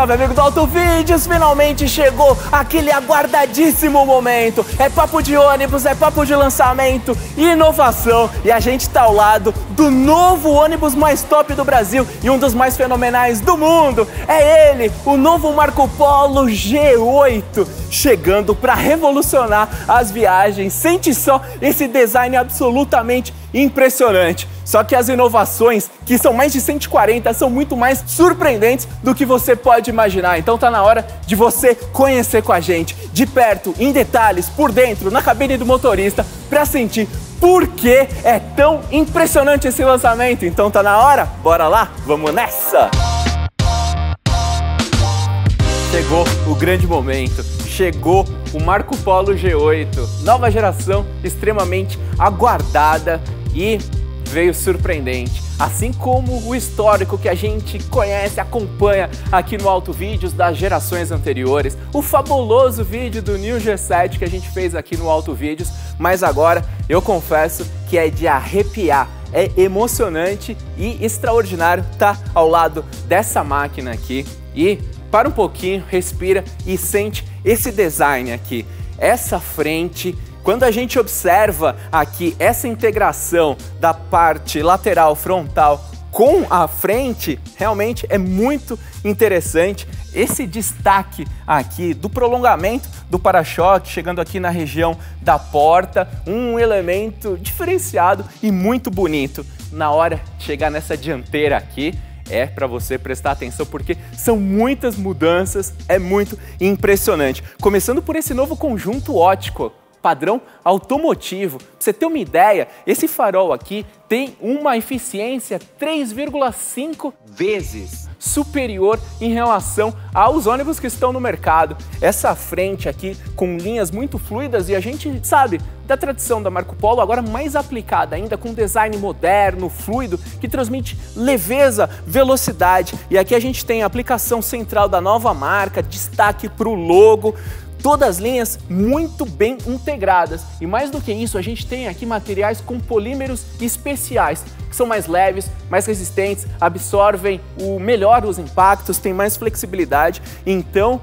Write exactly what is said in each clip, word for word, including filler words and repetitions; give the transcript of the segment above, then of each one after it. salve, amigo do AutoVideos! Finalmente chegou aquele aguardadíssimo momento. É papo de ônibus, é papo de lançamento e inovação. E a gente tá ao lado do novo ônibus mais top do Brasil e um dos mais fenomenais do mundo. É ele, o novo Marcopolo G oito, chegando para revolucionar as viagens. Sente só esse design absolutamente impressionante. Só que as inovações, que são mais de cento e quarenta, são muito mais surpreendentes do que você pode imaginar. Então tá na hora de você conhecer com a gente, de perto, em detalhes, por dentro, na cabine do motorista, para sentir por que é tão impressionante esse lançamento. Então tá na hora? Bora lá? Vamos nessa! Chegou o grande momento. Chegou o Marcopolo G oito, nova geração extremamente aguardada e veio surpreendente. Assim como o histórico que a gente conhece, acompanha aqui no AutoVideos das gerações anteriores, o fabuloso vídeo do New G sete que a gente fez aqui no AutoVideos, mas agora eu confesso que é de arrepiar, é emocionante e extraordinário estar ao lado dessa máquina aqui. E para um pouquinho, respira e sente esse design aqui, essa frente. Quando a gente observa aqui essa integração da parte lateral frontal com a frente, realmente é muito interessante esse destaque aqui do prolongamento do para-choque, chegando aqui na região da porta, um elemento diferenciado e muito bonito. Na hora de chegar nessa dianteira aqui, é para você prestar atenção, porque são muitas mudanças, é muito impressionante. Começando por esse novo conjunto óptico, padrão automotivo. Pra você ter uma ideia, esse farol aqui tem uma eficiência três vírgula cinco vezes superior em relação aos ônibus que estão no mercado. Essa frente aqui com linhas muito fluidas, e a gente sabe da tradição da Marcopolo, agora mais aplicada ainda, com design moderno, fluido, que transmite leveza, velocidade. E aqui a gente tem a aplicação central da nova marca, destaque para o logo, todas as linhas muito bem integradas. E mais do que isso, a gente tem aqui materiais com polímeros especiais, que são mais leves, mais resistentes, absorvem o melhor os impactos, tem mais flexibilidade. Então,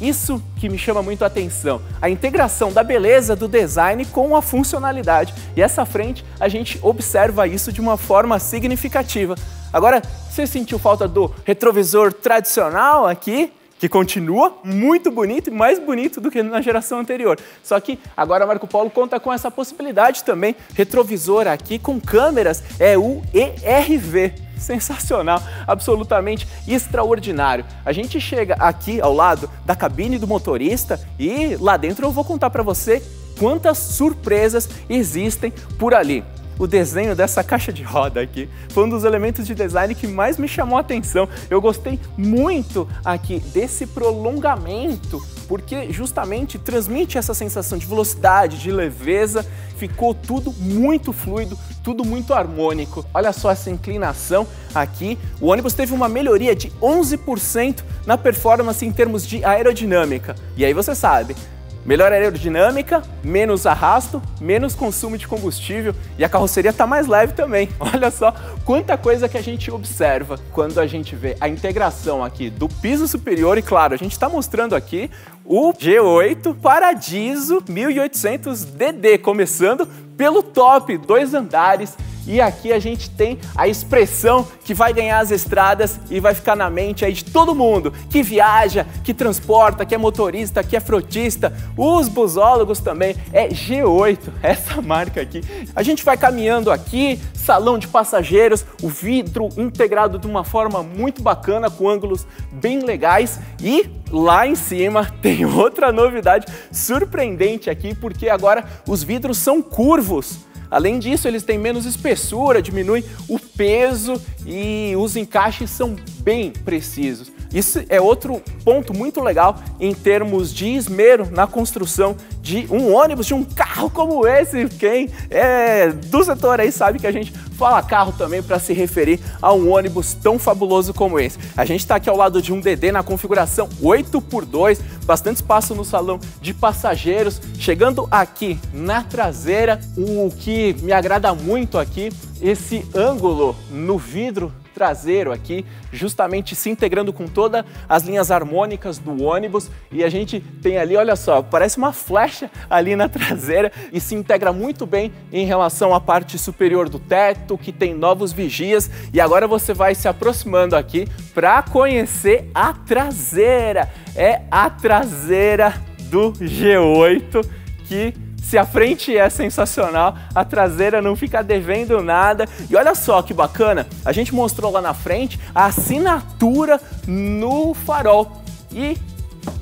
isso que me chama muito a atenção, a integração da beleza do design com a funcionalidade. E essa frente, a gente observa isso de uma forma significativa. Agora, você sentiu falta do retrovisor tradicional aqui, que continua muito bonito e mais bonito do que na geração anterior. Só que agora a Marcopolo conta com essa possibilidade também. Retrovisor aqui com câmeras, é o E R V. Sensacional, absolutamente extraordinário. A gente chega aqui ao lado da cabine do motorista e lá dentro eu vou contar para você quantas surpresas existem por ali. O desenho dessa caixa de roda aqui foi um dos elementos de design que mais me chamou a atenção. Eu gostei muito aqui desse prolongamento, porque justamente transmite essa sensação de velocidade, de leveza. Ficou tudo muito fluido, tudo muito harmônico. Olha só essa inclinação aqui. O ônibus teve uma melhoria de onze por cento na performance em termos de aerodinâmica. E aí você sabe, melhor aerodinâmica, menos arrasto, menos consumo de combustível, e a carroceria está mais leve também. Olha só quanta coisa que a gente observa quando a gente vê a integração aqui do piso superior. E claro, a gente está mostrando aqui o G oito Paradiso mil e oitocentos D D, começando pelo top, dois andares. E aqui a gente tem a expressão que vai ganhar as estradas e vai ficar na mente aí de todo mundo que viaja, que transporta, que é motorista, que é frotista, os busólogos também. É G oito, essa marca aqui. A gente vai caminhando aqui, salão de passageiros, o vidro integrado de uma forma muito bacana, com ângulos bem legais. E lá em cima tem outra novidade surpreendente aqui, porque agora os vidros são curvos. Além disso, eles têm menos espessura, diminui o peso e os encaixes são bem precisos. Isso é outro ponto muito legal em termos de esmero na construção de um ônibus, de um carro como esse. Quem é do setor aí sabe que a gente fala carro também para se referir a um ônibus tão fabuloso como esse. A gente está aqui ao lado de um D D na configuração oito por dois, bastante espaço no salão de passageiros. Chegando aqui na traseira, o que me agrada muito aqui, esse ângulo no vidro traseiro aqui, justamente se integrando com todas as linhas harmônicas do ônibus. E a gente tem ali, olha só, parece uma flecha ali na traseira e se integra muito bem em relação à parte superior do teto, que tem novos vigias. E agora você vai se aproximando aqui para conhecer a traseira. É a traseira do G oito, que... se a frente é sensacional, a traseira não fica devendo nada. E olha só que bacana, a gente mostrou lá na frente a assinatura no farol. E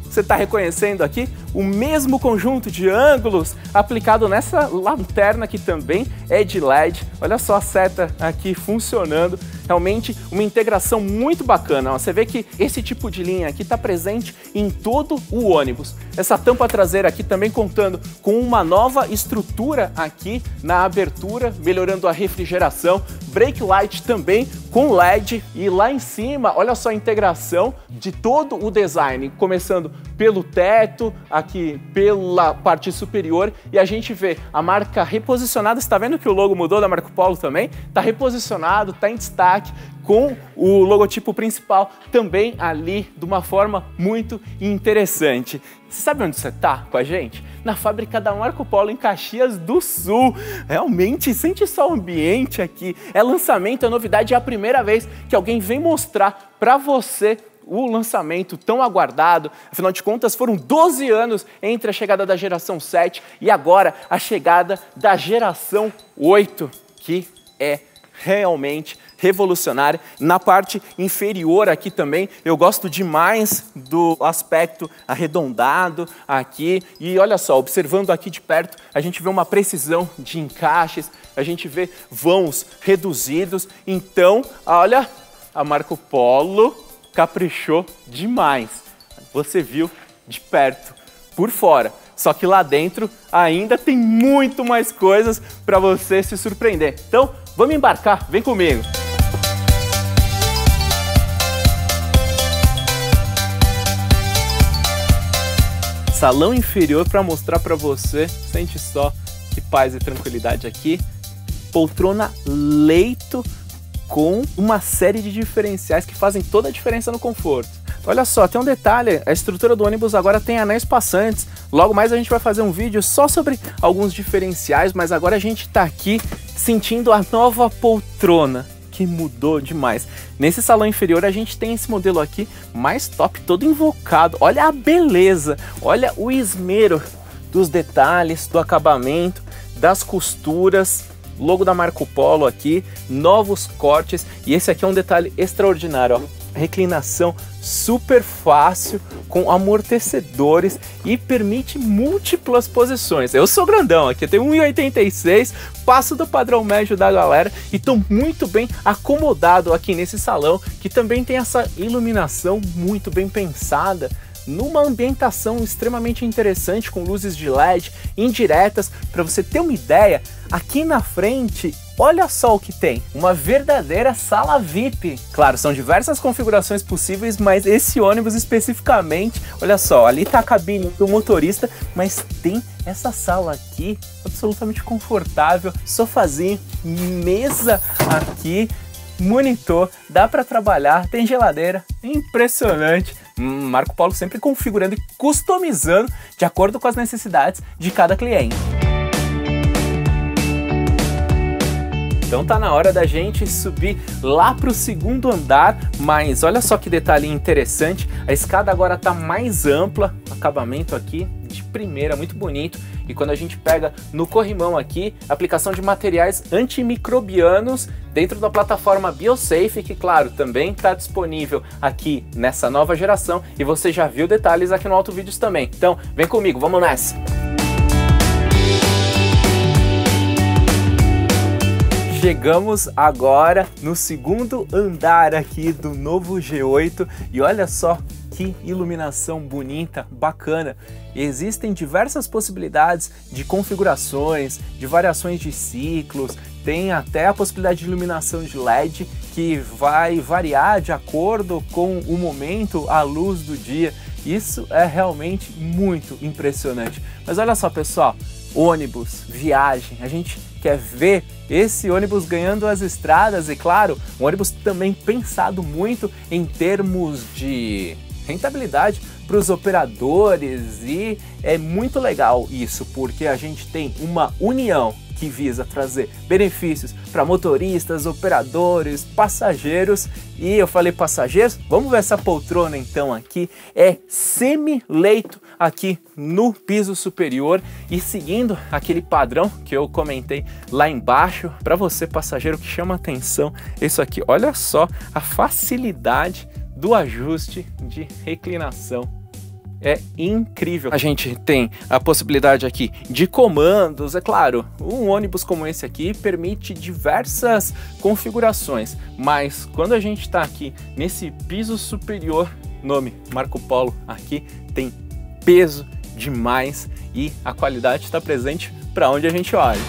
você está reconhecendo aqui o mesmo conjunto de ângulos aplicado nessa lanterna que também é de L E D. Olha só a seta aqui funcionando. Realmente uma integração muito bacana. Você vê que esse tipo de linha aqui está presente em todo o ônibus. Essa tampa traseira aqui também contando com uma nova estrutura aqui na abertura, melhorando a refrigeração. Brake light também com L E D. E lá em cima, olha só a integração de todo o design, começando pelo teto, aqui pela parte superior. E a gente vê a marca reposicionada. Você está vendo que o logo mudou da Marcopolo também? Está reposicionado, está em destaque, com o logotipo principal também ali de uma forma muito interessante. Você sabe onde você está com a gente? Na fábrica da Marcopolo em Caxias do Sul. Realmente, sente só o ambiente aqui. É lançamento, é novidade, é a primeira vez que alguém vem mostrar para você o lançamento tão aguardado. Afinal de contas, foram doze anos entre a chegada da geração sete e agora a chegada da geração oito, que é realmente revolucionária. Na parte inferior aqui também, eu gosto demais do aspecto arredondado aqui. E olha só, observando aqui de perto, a gente vê uma precisão de encaixes, a gente vê vãos reduzidos. Então, olha, a Marcopolo caprichou demais. Você viu de perto, por fora. Só que lá dentro ainda tem muito mais coisas para você se surpreender. Então, vamos embarcar, vem comigo! Salão inferior para mostrar para você, sente só que paz e tranquilidade aqui. Poltrona leito com uma série de diferenciais que fazem toda a diferença no conforto. Olha só, tem um detalhe, a estrutura do ônibus agora tem anéis passantes. Logo mais a gente vai fazer um vídeo só sobre alguns diferenciais, mas agora a gente tá aqui sentindo a nova poltrona, que mudou demais. Nesse salão inferior a gente tem esse modelo aqui mais top, todo invocado. Olha a beleza, olha o esmero dos detalhes, do acabamento, das costuras. Logo da Marcopolo aqui, novos cortes. E esse aqui é um detalhe extraordinário, ó. Reclinação super fácil, com amortecedores e permite múltiplas posições. Eu sou grandão aqui, eu tenho um metro e oitenta e seis, passo do padrão médio da galera e estou muito bem acomodado aqui nesse salão, que também tem essa iluminação muito bem pensada, numa ambientação extremamente interessante, com luzes de L E D indiretas. Para você ter uma ideia, aqui na frente, olha só o que tem, uma verdadeira sala V I P. Claro, são diversas configurações possíveis, mas esse ônibus especificamente, olha só, ali tá a cabine do motorista, mas tem essa sala aqui, absolutamente confortável, sofazinho, mesa aqui, monitor, dá para trabalhar, tem geladeira, impressionante. Marcopolo sempre configurando e customizando de acordo com as necessidades de cada cliente. Então tá na hora da gente subir lá para o segundo andar, mas olha só que detalhe interessante, a escada agora tá mais ampla, acabamento aqui de primeira, muito bonito. E quando a gente pega no corrimão aqui, aplicação de materiais antimicrobianos dentro da plataforma BioSafe, que claro, também está disponível aqui nessa nova geração, e você já viu detalhes aqui no AutoVideos também. Então vem comigo, vamos nessa! Chegamos agora no segundo andar aqui do novo G oito e olha só que iluminação bonita, bacana. Existem diversas possibilidades de configurações, de variações de ciclos, tem até a possibilidade de iluminação de L E D que vai variar de acordo com o momento, a luz do dia. Isso é realmente muito impressionante. Mas olha só, pessoal, ônibus, viagem, a gente quer ver Esse ônibus ganhando as estradas, e claro, um ônibus também pensado muito em termos de rentabilidade para os operadores, e é muito legal isso, porque a gente tem uma união que visa trazer benefícios para motoristas, operadores, passageiros. E eu falei passageiros, vamos ver essa poltrona então aqui, é semi-leito aqui no piso superior e seguindo aquele padrão que eu comentei lá embaixo. Para você passageiro, que chama atenção isso aqui, olha só a facilidade do ajuste de reclinação. É incrível. A gente tem a possibilidade aqui de comandos. É claro, um ônibus como esse aqui permite diversas configurações, mas quando a gente está aqui nesse piso superior, nome Marcopolo aqui tem peso demais e a qualidade está presente para onde a gente olha.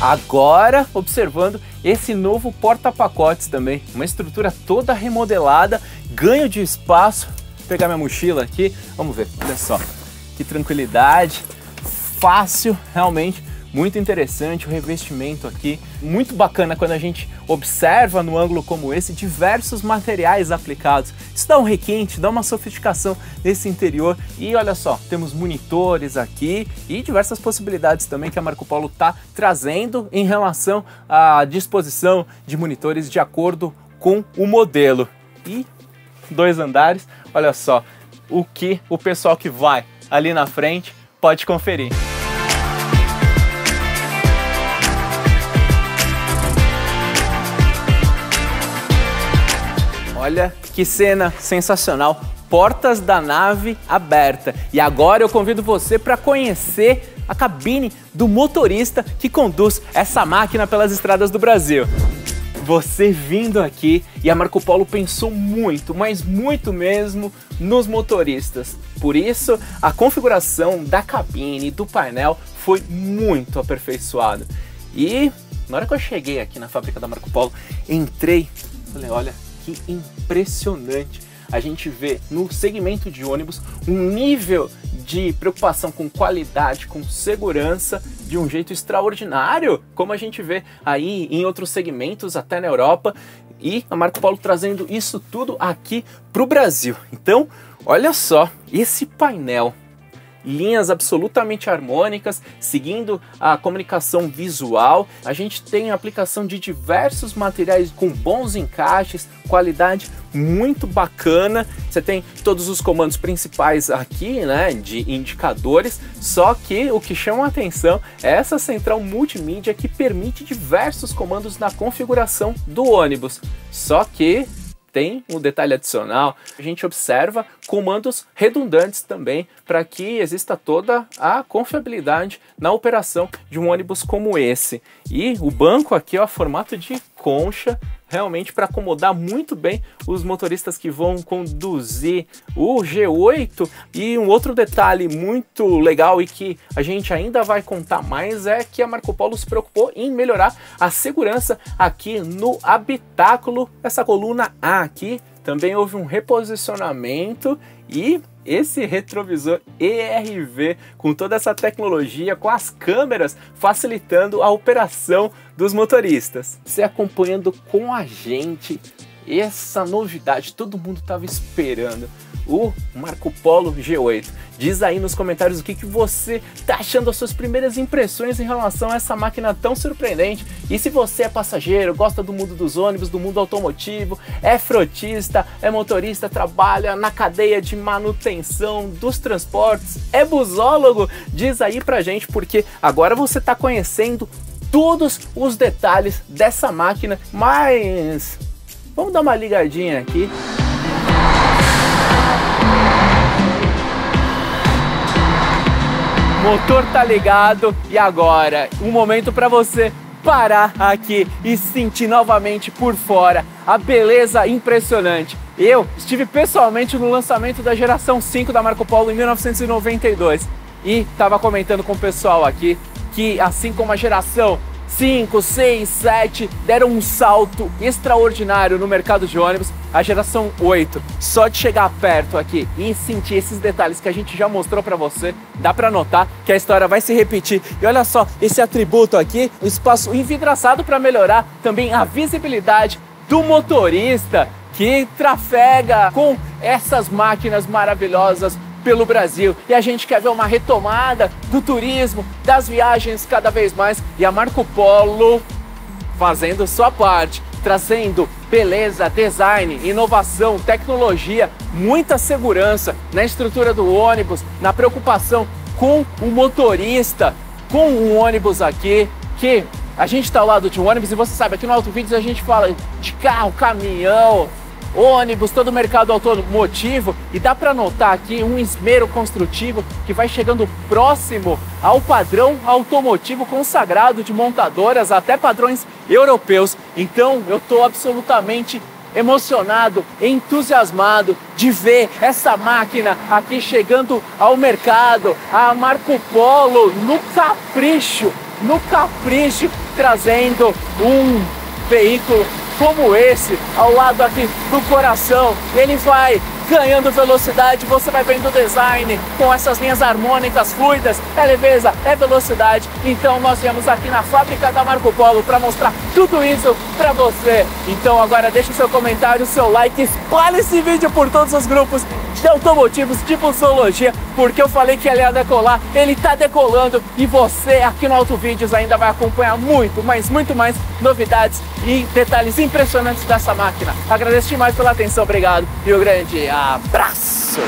Agora, observando esse novo porta-pacotes também, uma estrutura toda remodelada, ganho de espaço. Vou pegar minha mochila aqui, vamos ver, olha só, que tranquilidade, fácil, realmente muito interessante o revestimento aqui. Muito bacana quando a gente observa no ângulo como esse, diversos materiais aplicados. Isso dá um requinte, dá uma sofisticação nesse interior. E olha só, temos monitores aqui e diversas possibilidades também que a Marcopolo está trazendo em relação à disposição de monitores de acordo com o modelo. E dois andares, olha só, o que o pessoal que vai ali na frente pode conferir. Olha que cena sensacional, portas da nave aberta. E agora eu convido você para conhecer a cabine do motorista que conduz essa máquina pelas estradas do Brasil. Você vindo aqui, e a Marcopolo pensou muito, mas muito mesmo, nos motoristas. Por isso, a configuração da cabine, do painel, foi muito aperfeiçoada. E na hora que eu cheguei aqui na fábrica da Marcopolo, entrei, falei, olha, que impressionante, a gente vê no segmento de ônibus um nível de preocupação com qualidade, com segurança, de um jeito extraordinário, como a gente vê aí em outros segmentos, até na Europa, e a Marcopolo trazendo isso tudo aqui para o Brasil. Então, olha só, esse painel, linhas absolutamente harmônicas, seguindo a comunicação visual. A gente tem a aplicação de diversos materiais com bons encaixes, qualidade muito bacana. Você tem todos os comandos principais aqui, né, de indicadores, só que o que chama a atenção é essa central multimídia que permite diversos comandos na configuração do ônibus. Só que tem um detalhe adicional, a gente observa comandos redundantes também para que exista toda a confiabilidade na operação de um ônibus como esse. E o banco aqui, ó, formato de concha, realmente para acomodar muito bem os motoristas que vão conduzir o G oito. E um outro detalhe muito legal e que a gente ainda vai contar mais é que a Marcopolo se preocupou em melhorar a segurança aqui no habitáculo, essa coluna A aqui. Também houve um reposicionamento e esse retrovisor E R V com toda essa tecnologia, com as câmeras facilitando a operação dos motoristas. Você acompanhando com a gente essa novidade, todo mundo estava esperando, o Marcopolo G oito. Diz aí nos comentários o que, que você está achando, as suas primeiras impressões em relação a essa máquina tão surpreendente. E se você é passageiro, gosta do mundo dos ônibus, do mundo automotivo, é frotista, é motorista, trabalha na cadeia de manutenção dos transportes, é busólogo, diz aí pra gente, porque agora você está conhecendo todos os detalhes dessa máquina. Mas vamos dar uma ligadinha aqui. Motor tá ligado, e agora um momento para você parar aqui e sentir novamente por fora a beleza impressionante. Eu estive pessoalmente no lançamento da geração cinco da Marcopolo em mil novecentos e noventa e dois e estava comentando com o pessoal aqui que, assim como a geração cinco, seis, sete deram um salto extraordinário no mercado de ônibus. A geração oito, só de chegar perto aqui e sentir esses detalhes que a gente já mostrou pra você, dá pra notar que a história vai se repetir. E olha só esse atributo aqui, o espaço envidraçado para melhorar também a visibilidade do motorista que trafega com essas máquinas maravilhosas pelo Brasil. E a gente quer ver uma retomada do turismo, das viagens cada vez mais, e a Marcopolo fazendo sua parte, trazendo beleza, design, inovação, tecnologia, muita segurança na estrutura do ônibus, na preocupação com o motorista, com o ônibus aqui, que a gente está ao lado de um ônibus, e você sabe, aqui no AutoVideos a gente fala de carro, caminhão, ônibus, todo o mercado automotivo, e dá para notar aqui um esmero construtivo que vai chegando próximo ao padrão automotivo consagrado de montadoras, até padrões europeus. Então eu estou absolutamente emocionado, entusiasmado de ver essa máquina aqui chegando ao mercado, a Marcopolo no capricho, no capricho, trazendo um veículo como esse, ao lado aqui do coração. Ele vai ganhando velocidade, você vai vendo o design com essas linhas harmônicas fluidas, é leveza, é velocidade. Então nós viemos aqui na fábrica da Marcopolo para mostrar tudo isso para você. Então agora deixa o seu comentário, o seu like, espalhe esse vídeo por todos os grupos de automotivos, de pulsologia, porque eu falei que ele ia decolar, ele tá decolando, e você aqui no AutoVideos ainda vai acompanhar muito, mas muito mais novidades e detalhes impressionantes dessa máquina. Agradeço demais pela atenção, obrigado e um grande abraço!